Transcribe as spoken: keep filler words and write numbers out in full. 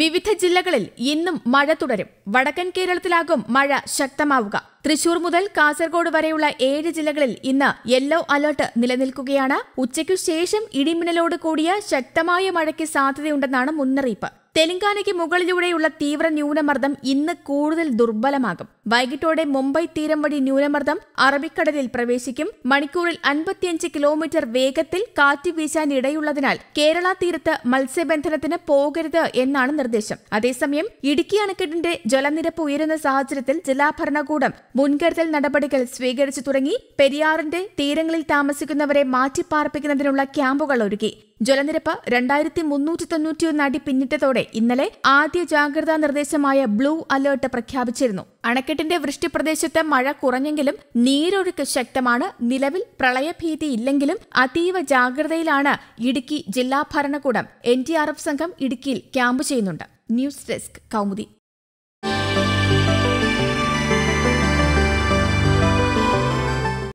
വിവിധ ജില്ലകളിൽ ഇന്നും മഴ തുടരും. വടക്കൻ കേരളത്തിലാകും മഴ ശക്തമാവുക. തൃശൂർ മുതൽ കാസർഗോഡ് വരെയുള്ള ഏഴ് ജില്ലകളിൽ ഇന്ന് യെല്ലോ അലർട്ട് നിലനിൽക്കുകയാണ്. ഉച്ചയ്ക്കു ശേഷം ഇടിമിന്നലോട് കൂടിയ ശക്തമായ മഴയ്ക്ക് സാധ്യതയുണ്ടെന്നാണ് മുന്നറിയിപ്പ്. തെലങ്കാനയ്ക്ക് മുകളിലൂടെയുള്ള തീവ്ര ന്യൂനമർദ്ദം ഇന്ന് കൂടുതൽ ദുർബലമാകും. വൈകിട്ടോടെ മുംബൈ തീരം വഴി ന്യൂനമർദ്ദം അറബിക്കടലിൽ പ്രവേശിക്കും. മണിക്കൂറിൽ അൻപത്തിയഞ്ച് കിലോമീറ്റർ വേഗത്തിൽ കാറ്റ് വീശാനിടയുള്ളതിനാൽ കേരള തീരത്ത് മത്സ്യബന്ധനത്തിന് പോകരുത് എന്നാണ് നിർദ്ദേശം. അതേസമയം ഇടുക്കി അണക്കെട്ടിന്റെ ജലനിരപ്പ് ഉയരുന്ന സാഹചര്യത്തിൽ ജില്ലാ ഭരണകൂടം മുൻകരുതൽ നടപടികൾ സ്വീകരിച്ചു തുടങ്ങി. പെരിയാറിന്റെ തീരങ്ങളിൽ താമസിക്കുന്നവരെ മാറ്റിപ്പാർപ്പിക്കുന്നതിനുള്ള ക്യാമ്പുകൾ ഒരുക്കി. ജലനിരപ്പ് രണ്ടായിരത്തി മുന്നൂറ്റി തൊണ്ണൂറ്റിയൊന്ന് അടി പിന്നിട്ടതോടെ ഇന്നലെ ആദ്യ ജാഗ്രതാ നിർദ്ദേശമായ ബ്ലൂ അലേർട്ട് പ്രഖ്യാപിച്ചിരുന്നു. അണക്കെട്ടിന്റെ വൃഷ്ടിപ്രദേശത്ത് മഴ കുറഞ്ഞെങ്കിലും നീരൊഴുക്ക് ശക്തമാണ്. നിലവിൽ പ്രളയഭീതി ഇല്ലെങ്കിലും അതീവ ജാഗ്രതയിലാണ് ഇടുക്കി ജില്ലാ ഭരണകൂടം. എൻ ഡി ആർ എഫ് സംഘം ഇടുക്കിയിൽ ക്യാമ്പ് ചെയ്യുന്നുണ്ട്. News desk Kaumudi.